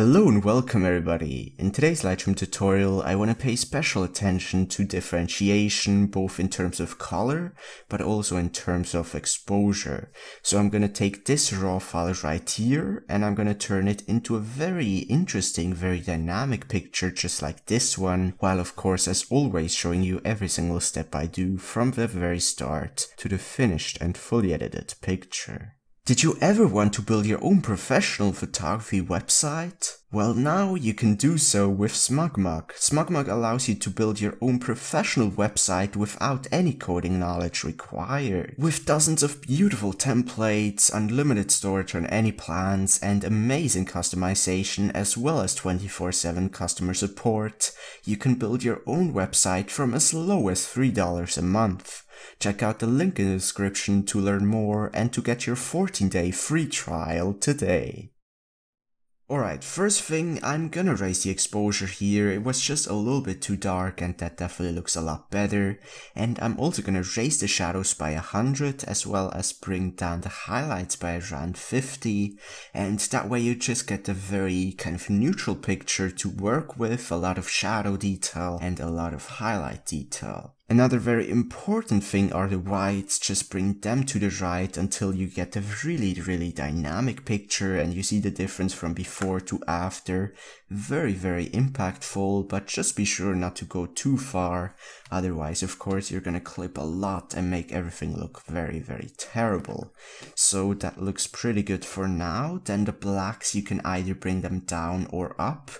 Hello and welcome everybody! In today's Lightroom tutorial I want to pay special attention to differentiation, both in terms of color but also in terms of exposure. So I'm going to take this raw file right here and I'm going to turn it into a very interesting, very dynamic picture just like this one, while of course as always showing you every single step I do from the very start to the finished and fully edited picture. Did you ever want to build your own professional photography website? Well, now you can do so with SmugMug. SmugMug allows you to build your own professional website without any coding knowledge required. With dozens of beautiful templates, unlimited storage on any plans, and amazing customization as well as 24/7 customer support, you can build your own website from as low as $3 a month. Check out the link in the description to learn more and to get your 14-day free trial today. Alright, first thing, I'm gonna raise the exposure here. It was just a little bit too dark and that definitely looks a lot better. And I'm also gonna raise the shadows by 100 as well as bring down the highlights by around 50. And that way you just get a very kind of neutral picture to work with, a lot of shadow detail and a lot of highlight detail. Another very important thing are the whites. Just bring them to the right until you get a really dynamic picture and you see the difference from before to after. Very impactful, but just be sure not to go too far, otherwise of course you're gonna clip a lot and make everything look very terrible. So that looks pretty good for now. Then the blacks, you can either bring them down or up.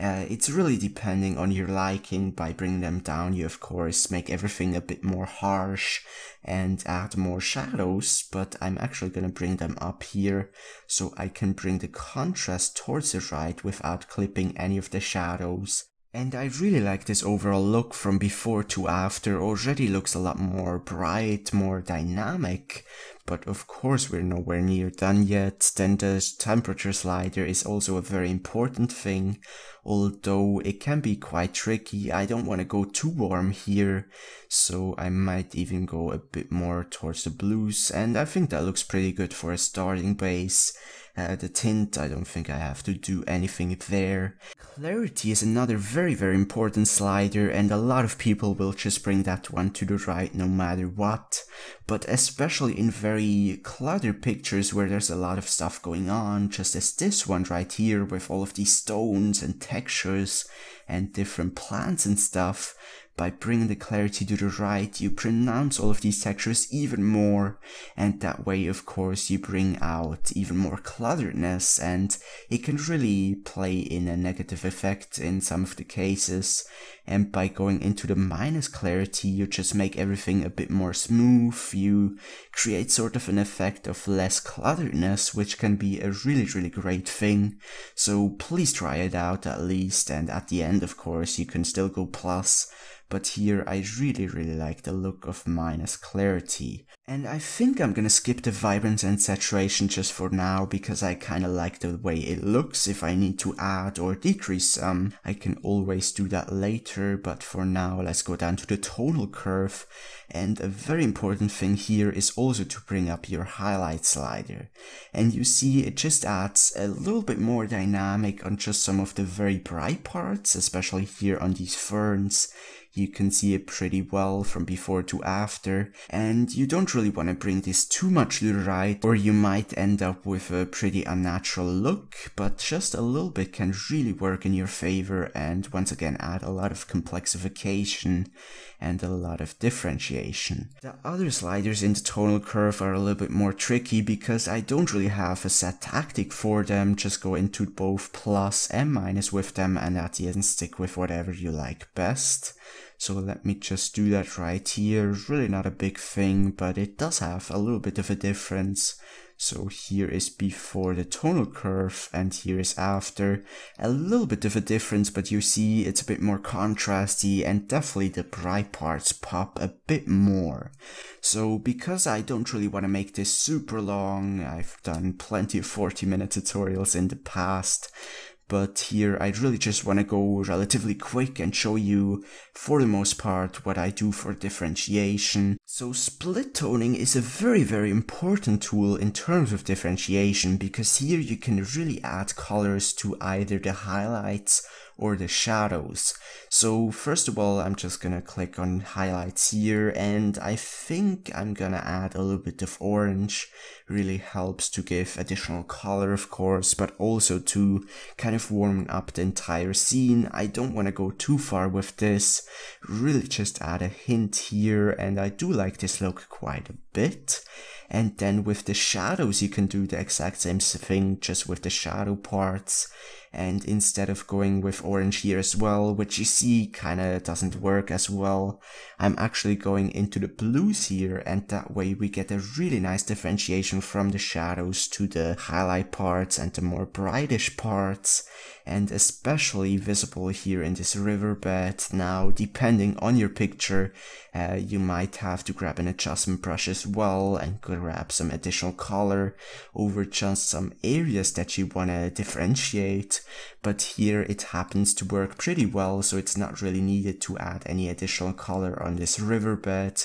It's really depending on your liking. By bringing them down you of course make everything a bit more harsh and add more shadows, but I'm actually gonna bring them up here so I can bring the contrast towards the right without clipping any of the shadows. And I really like this overall look. From before to after already looks a lot more bright, more dynamic. But of course we're nowhere near done yet. Then the temperature slider is also a very important thing, although it can be quite tricky. I don't want to go too warm here, so I might even go a bit more towards the blues, and I think that looks pretty good for a starting base. The tint, I don't think I have to do anything there. Clarity is another very important slider, and a lot of people will just bring that one to the right no matter what. But especially in very cluttered pictures where there's a lot of stuff going on, just as this one right here with all of these stones and textures and different plants and stuff. By bringing the clarity to the right, you pronounce all of these textures even more, and that way of course you bring out even more clutteredness, and it can really play in a negative effect in some of the cases. And by going into the minus clarity, you just make everything a bit more smooth. You create sort of an effect of less clutteredness, which can be a really great thing. So please try it out at least, and at the end of course you can still go plus. But here I really like the look of minus clarity. And I think I'm gonna skip the vibrance and saturation just for now, because I kinda like the way it looks. If I need to add or decrease some, I can always do that later, but for now let's go down to the tonal curve. And a very important thing here is also to bring up your highlight slider. And you see it just adds a little bit more dynamic on just some of the very bright parts, especially here on these ferns. You can see it pretty well from before to after, and you don't really want to bring this too much to the right or you might end up with a pretty unnatural look, but just a little bit can really work in your favor and once again add a lot of complexification and a lot of differentiation. The other sliders in the tonal curve are a little bit more tricky because I don't really have a set tactic for them. Just go into both plus and minus with them and at the end stick with whatever you like best. So let me just do that right here. Really not a big thing, but it does have a little bit of a difference. So here is before the tonal curve and here is after. A little bit of a difference, but you see it's a bit more contrasty and definitely the bright parts pop a bit more. So because I don't really want to make this super long, I've done plenty of 40-minute tutorials in the past. but here I really just want to go relatively quick and show you, for the most part, what I do for differentiation. So split toning is a very important tool in terms of differentiation, because here you can really add colors to either the highlights or the shadows. So first of all, I'm just gonna click on highlights here, and I think I'm gonna add a little bit of orange. Really helps to give additional color, of course, but also to kind of warm up the entire scene. I don't want to go too far with this, really just add a hint here, and I do like this look quite a bit. And then with the shadows, you can do the exact same thing, just with the shadow parts. And instead of going with orange here as well, which you see kinda doesn't work as well, I'm actually going into the blues here, and that way we get a really nice differentiation from the shadows to the highlight parts and the more brightish parts, and especially visible here in this riverbed. Now, depending on your picture, you might have to grab an adjustment brush as well and grab some additional color over just some areas that you wanna differentiate. But here it happens to work pretty well, so it's not really needed to add any additional color on this riverbed.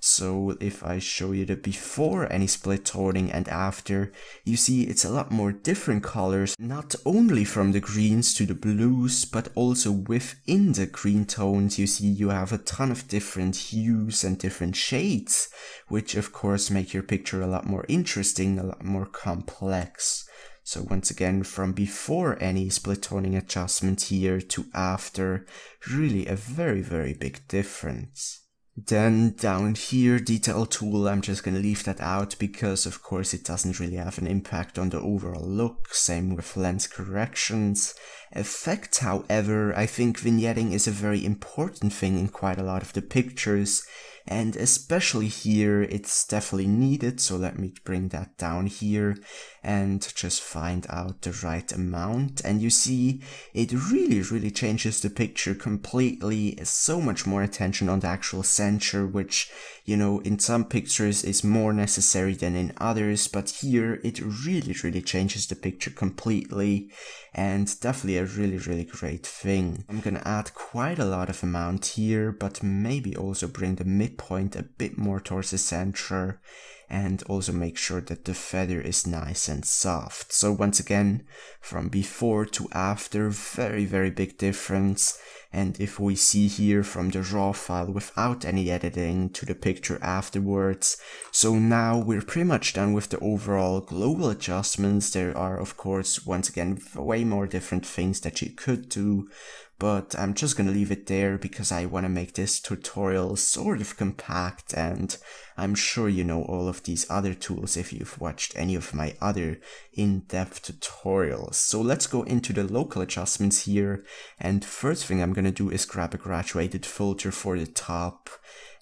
So if I show you the before any split toning and after, you see it's a lot more different colors, not only from the greens to the blues, but also within the green tones. You see you have a ton of different hues and different shades, which of course make your picture a lot more interesting, a lot more complex. So once again, from before any split toning adjustment here to after, really a very big difference. Then down here, detail tool, I'm just gonna leave that out because of course it doesn't really have an impact on the overall look, same with lens corrections. Effect, however, I think vignetting is a very important thing in quite a lot of the pictures, and especially here it's definitely needed, so let me bring that down here and just find out the right amount. And you see it really changes the picture completely, so much more attention on the actual center, which, you know, in some pictures is more necessary than in others, but here it really changes the picture completely, and definitely a really great thing. I'm gonna add quite a lot of amount here, but maybe also bring the midpoint a bit more towards the center, and also make sure that the feather is nice and soft. So once again, from before to after, very big difference. And if we see here from the raw file without any editing to the picture afterwards. So now we're pretty much done with the overall global adjustments. There are, of course, once again, way more different things that you could do, but I'm just gonna leave it there because I wanna make this tutorial sort of compact, and I'm sure you know all of these other tools if you've watched any of my other in-depth tutorials. So let's go into the local adjustments here, and first thing I'm gonna do is grab a graduated filter for the top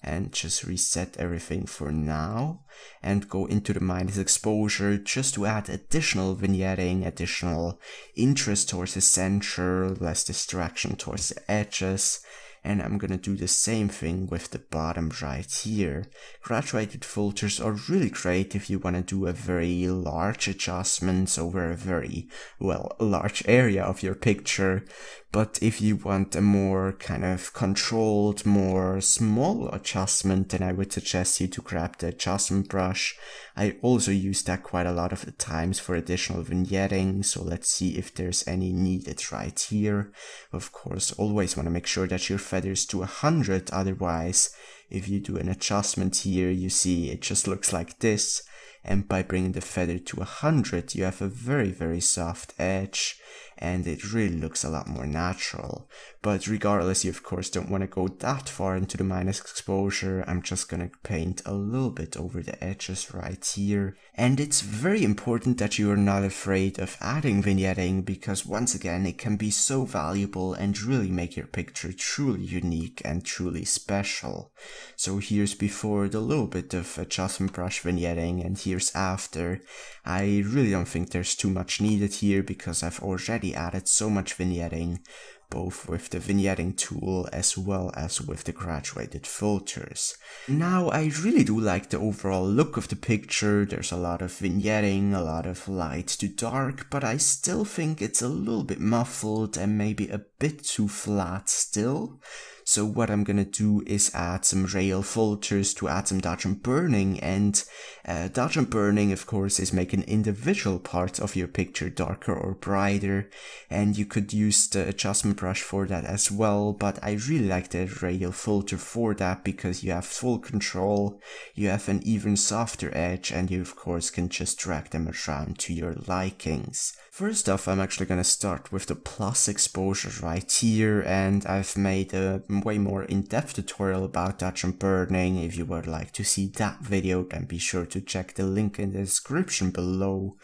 and just reset everything for now, and go into the minus exposure just to add additional vignetting, additional interest towards the center, less distraction towards the edges. And I'm gonna do the same thing with the bottom right here. Graduated filters are really great if you wanna do a very large adjustment over a very, well, large area of your picture. But if you want a more kind of controlled, more small adjustment, then I would suggest you to grab the adjustment brush. I also use that quite a lot of the times for additional vignetting, so let's see if there's any needed right here. Of course, always want to make sure that your feathers to 100, otherwise, if you do an adjustment here, you see it just looks like this. And by bringing the feather to 100, you have a very soft edge, and it really looks a lot more natural. But regardless, you of course don't want to go that far into the minus exposure. I'm just gonna paint a little bit over the edges right here. And it's very important that you are not afraid of adding vignetting, because once again, it can be so valuable and really make your picture truly unique and truly special. So here's before, the little bit of adjustment brush vignetting, and here's after. I really don't think there's too much needed here because I've already added so much vignetting, both with the vignetting tool as well as with the graduated filters. Now, I really do like the overall look of the picture. There's a lot of vignetting, a lot of light to dark, but I still think it's a little bit muffled and maybe a bit too flat still. So what I'm gonna do is add some rail filters to add some dodge and burning, and dodge and burning, of course, is making individual parts of your picture darker or brighter, and you could use the adjustment brush for that as well, but I really like the rail filter for that because you have full control, you have an even softer edge, and you of course can just drag them around to your likings. First off, I'm actually gonna start with the plus exposure right here, and I've made a way more in-depth tutorial about dodge and burning. If you would like to see that video, then be sure to check the link in the description below.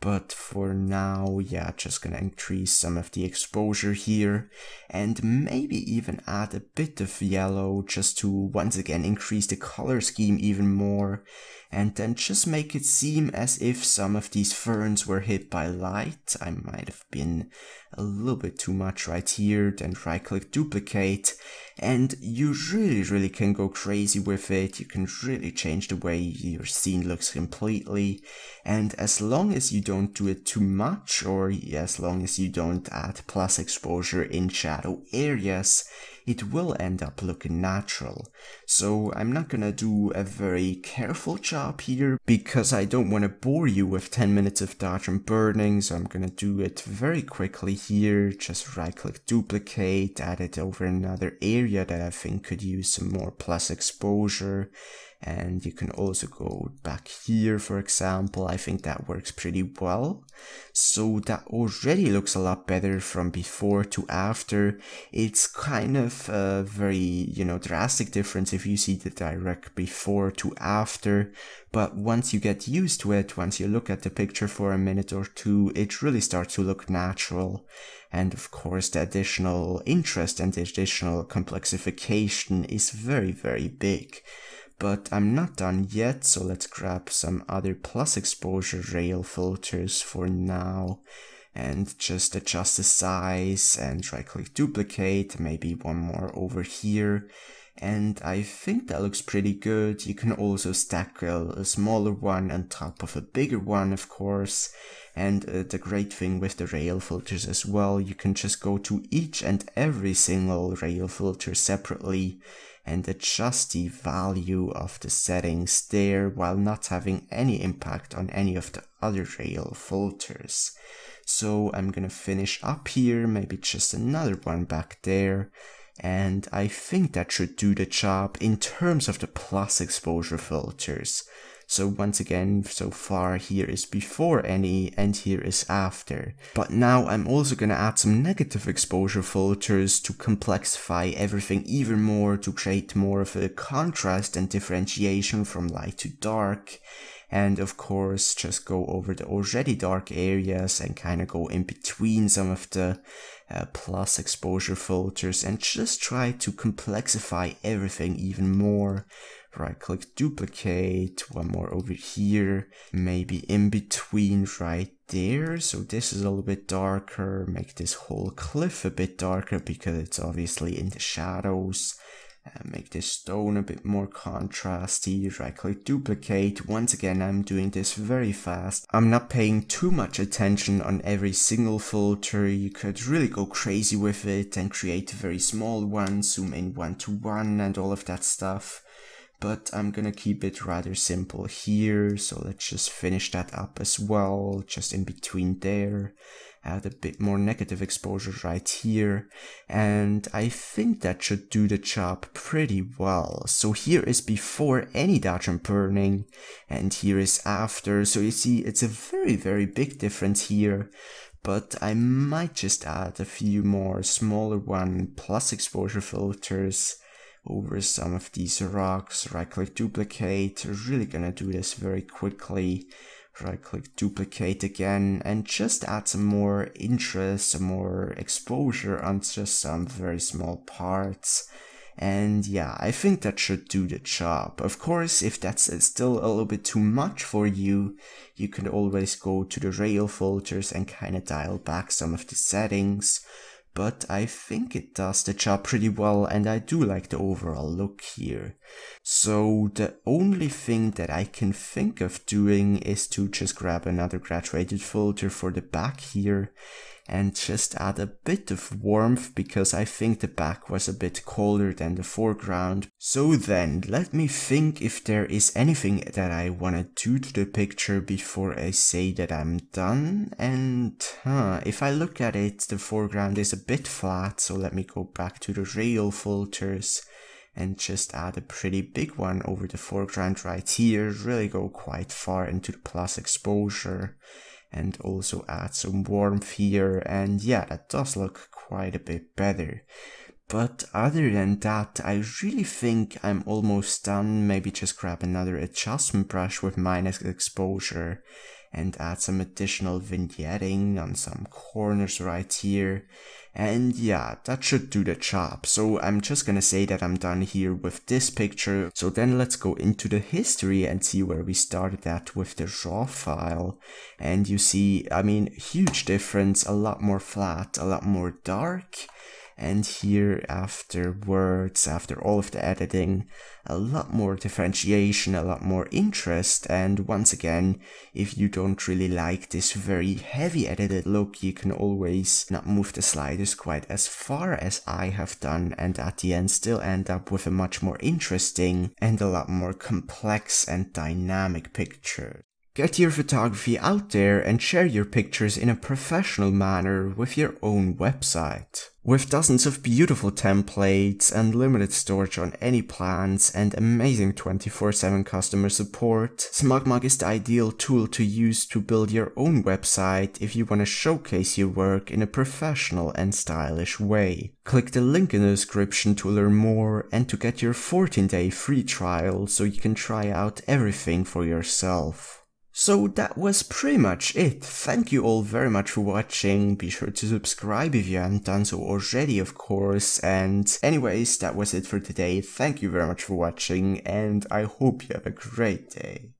But for now, yeah, just gonna increase some of the exposure here and maybe even add a bit of yellow just to once again increase the color scheme even more. And then just make it seem as if some of these ferns were hit by light. I might have been a little bit too much right here, then right-click duplicate, and you really can go crazy with it. You can really change the way your scene looks completely, and as long as you don't do it too much, or as long as you don't add plus exposure in shadow areas, it will end up looking natural. So I'm not gonna do a very careful job here because I don't want to bore you with 10 minutes of dodge and burning, so I'm gonna do it very quickly here. Just right click duplicate, add it over another area that I think could use some more plus exposure. And you can also go back here, for example. I think that works pretty well. So that already looks a lot better from before to after. It's kind of a very, drastic difference if you see the direct before to after. But once you get used to it, once you look at the picture for a minute or two, it really starts to look natural. And of course, the additional interest and the additional complexification is very big. But I'm not done yet, so let's grab some other plus exposure rail filters for now and just adjust the size and right click duplicate, maybe one more over here. And I think that looks pretty good. You can also stack a smaller one on top of a bigger one, of course. And the great thing with the rail filters as well, you can just go to each and every single rail filter separately and adjust the value of the settings there while not having any impact on any of the other rail filters. So I'm gonna finish up here, maybe just another one back there. And I think that should do the job in terms of the plus exposure filters. So once again, so far here is before any and here is after. But now I'm also gonna add some negative exposure filters to complexify everything even more, to create more of a contrast and differentiation from light to dark. And of course, just go over the already dark areas and kind of go in between some of the plus exposure filters and just try to complexify everything even more. Right click duplicate, one more over here, maybe in between right there. So this is a little bit darker, make this whole cliff a bit darker because it's obviously in the shadows. Make this stone a bit more contrasty, right click duplicate. Once again, I'm doing this very fast. I'm not paying too much attention on every single filter. You could really go crazy with it and create very small ones, zoom in 1:1 and all of that stuff. But I'm gonna keep it rather simple here, so let's just finish that up as well, just in between there. Add a bit more negative exposure right here, and I think that should do the job pretty well. So here is before any dodge and burning, and here is after. So you see, it's a very big difference here. But I might just add a few more smaller one plus exposure filters over some of these rocks. Right click duplicate, really gonna do this very quickly. Right click duplicate again and just add some more interest, some more exposure on just some very small parts. And yeah, I think that should do the job. Of course, if that's still a little bit too much for you, you can always go to the rail filters and kind of dial back some of the settings. but I think it does the job pretty well, and I do like the overall look here. So the only thing that I can think of doing is to just grab another graduated filter for the back here and just add a bit of warmth, because I think the back was a bit colder than the foreground. So then, let me think if there is anything that I wanna do to the picture before I say that I'm done. And if I look at it, the foreground is a bit flat, so let me go back to the rail filters and just add a pretty big one over the foreground right here, really go quite far into the plus exposure. And also add some warmth here, and yeah, that does look quite a bit better. But other than that, I really think I'm almost done. Maybe just grab another adjustment brush with minus exposure and add some additional vignetting on some corners right here. And yeah, that should do the job. So I'm just gonna say that I'm done here with this picture. So then let's go into the history and see where we started at with the RAW file. And you see, I mean, huge difference, a lot more flat, a lot more dark. And here afterwards, after all of the editing, a lot more differentiation, a lot more interest. And once again, if you don't really like this very heavy edited look, you can always not move the sliders quite as far as I have done, and at the end still end up with a much more interesting and a lot more complex and dynamic picture. Get your photography out there and share your pictures in a professional manner with your own website. With dozens of beautiful templates, unlimited storage on any plans, and amazing 24/7 customer support, SmugMug is the ideal tool to use to build your own website if you want to showcase your work in a professional and stylish way. Click the link in the description to learn more and to get your 14-day free trial so you can try out everything for yourself. So that was pretty much it. Thank you all very much for watching. Be sure to subscribe if you haven't done so already, of course. And anyways, that was it for today. Thank you very much for watching, and I hope you have a great day.